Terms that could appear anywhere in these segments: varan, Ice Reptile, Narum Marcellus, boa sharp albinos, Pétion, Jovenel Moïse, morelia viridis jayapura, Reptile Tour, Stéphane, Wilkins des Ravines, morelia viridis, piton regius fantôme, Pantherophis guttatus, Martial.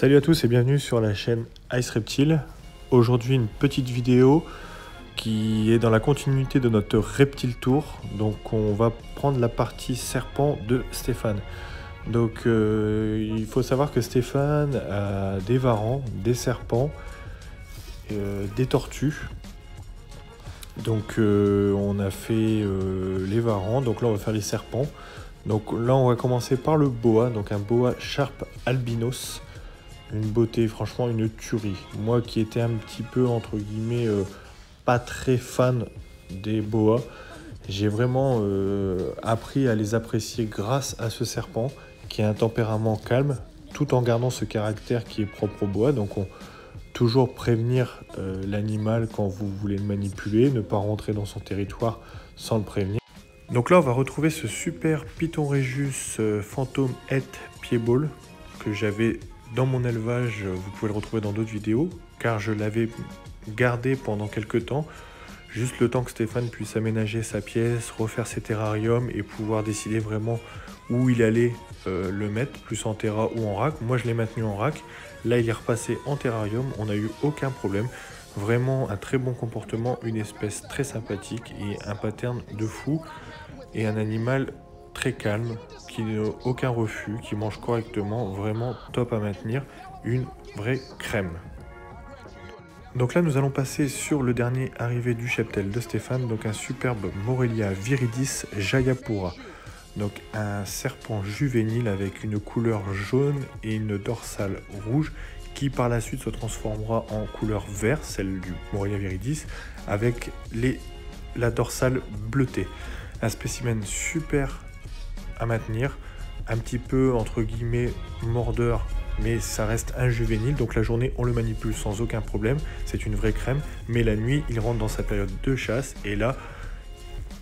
Salut à tous et bienvenue sur la chaîne Ice Reptile. Aujourd'hui une petite vidéo qui est dans la continuité de notre Reptile Tour. Donc on va prendre la partie serpent de Stéphane. Donc il faut savoir que Stéphane a des varans, des serpents, des tortues. Donc on a fait les varans, donc là on va faire les serpents. Donc là on va commencer par le boa, donc un boa sharp albinos. Une beauté, franchement une tuerie. Moi qui étais un petit peu entre guillemets pas très fan des boas, j'ai vraiment appris à les apprécier grâce à ce serpent qui a un tempérament calme tout en gardant ce caractère qui est propre au boa. Donc on toujours prévenir l'animal quand vous voulez le manipuler, ne pas rentrer dans son territoire sans le prévenir. Donc là on va retrouver ce super piton regius fantôme pied-ball que j'avais dans mon élevage, vous pouvez le retrouver dans d'autres vidéos, car je l'avais gardé pendant quelques temps, juste le temps que Stéphane puisse aménager sa pièce, refaire ses terrariums et pouvoir décider vraiment où il allait le mettre, plus en terra ou en rack. Moi je l'ai maintenu en rack, là il est repassé en terrarium, on n'a eu aucun problème. Vraiment un très bon comportement, une espèce très sympathique et un pattern de fou et un animal très calme, qui n'a aucun refus, qui mange correctement, vraiment top à maintenir, une vraie crème. Donc là nous allons passer sur le dernier arrivé du cheptel de Stéphane, donc un superbe morelia viridis jayapura, donc un serpent juvénile avec une couleur jaune et une dorsale rouge qui par la suite se transformera en couleur vert, celle du morelia viridis, avec la dorsale bleutée. Un spécimen super à maintenir, un petit peu entre guillemets mordeur, mais ça reste un juvénile, donc la journée on le manipule sans aucun problème, c'est une vraie crème, mais la nuit il rentre dans sa période de chasse et là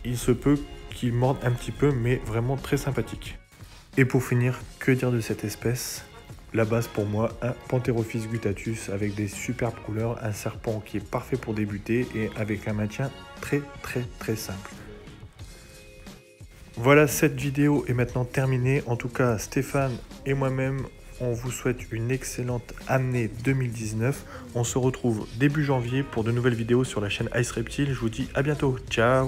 il se peut qu'il morde un petit peu, mais vraiment très sympathique. Et pour finir, que dire de cette espèce? La base pour moi, un Pantherophis guttatus avec des superbes couleurs, un serpent qui est parfait pour débuter et avec un maintien très simple. Voilà, cette vidéo est maintenant terminée. En tout cas, Stéphane et moi-même, on vous souhaite une excellente année 2019. On se retrouve début janvier pour de nouvelles vidéos sur la chaîne Ice Reptile. Je vous dis à bientôt. Ciao!